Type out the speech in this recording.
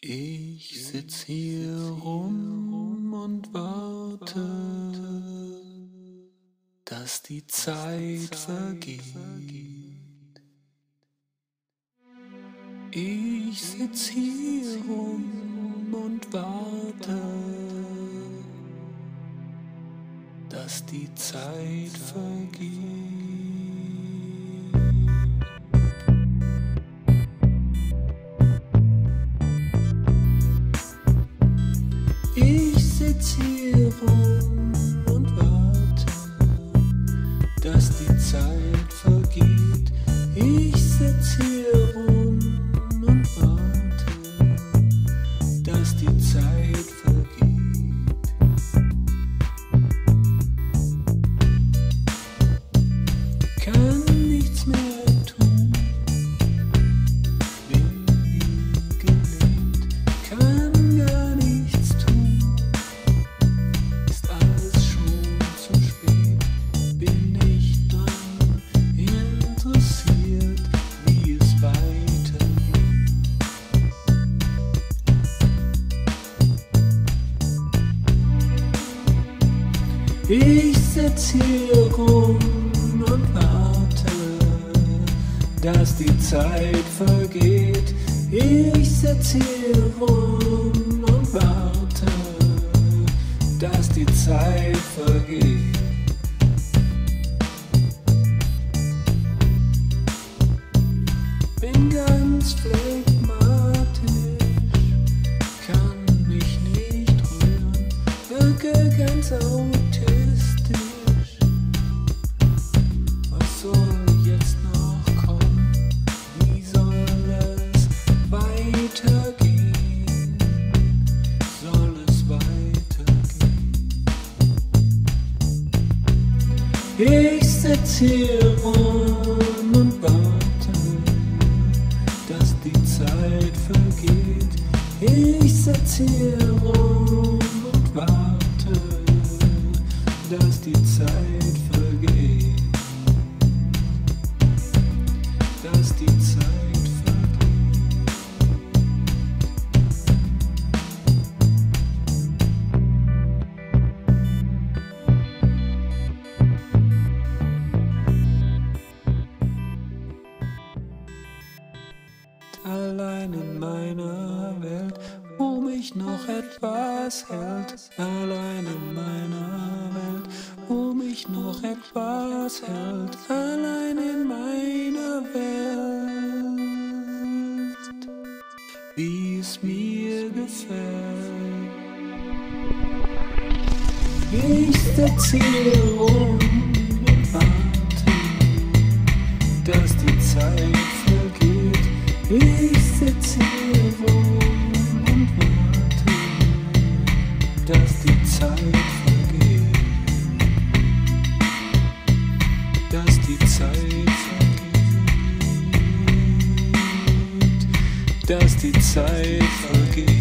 Ich sitz hier rum und warte, dass die Zeit vergeht. Ich sitz hier rum und warte, dass die Zeit vergeht. Ich sitz hier rum und warte, dass die Zeit vergeht. Ich sitz hier rum und warte, dass die Zeit vergeht. Kann nichts mehr tun, bin wie gelähmt, kann gar nichts tun. Ich sitz hier rum und warte, dass die Zeit vergeht. Ich sitz hier rum und warte, dass die Zeit vergeht. Bin ganz phlegmatisch, kann mich nicht rühren, wirke ganz autistisch. Was soll jetzt noch kommen? Wie soll es weitergehen? Soll es weitergehen? Ich sitz hier rum und warte, dass die Zeit vergeht. Ich sitz hier rum und warte, dass die Zeit vergeht. Dass die Zeit vergeht. Allein in meiner Welt, wo mich noch etwas hält. Allein in meiner Welt, wo mich noch etwas hält. Allein in meiner Welt, wie es mir gefällt. Ich sitz hier rum und warte, dass die Zeit vergeht. Ich sitz hier rum und warte, dass die Zeit vergeht. Dass die Zeit vergeht. Dass die Zeit vergeht.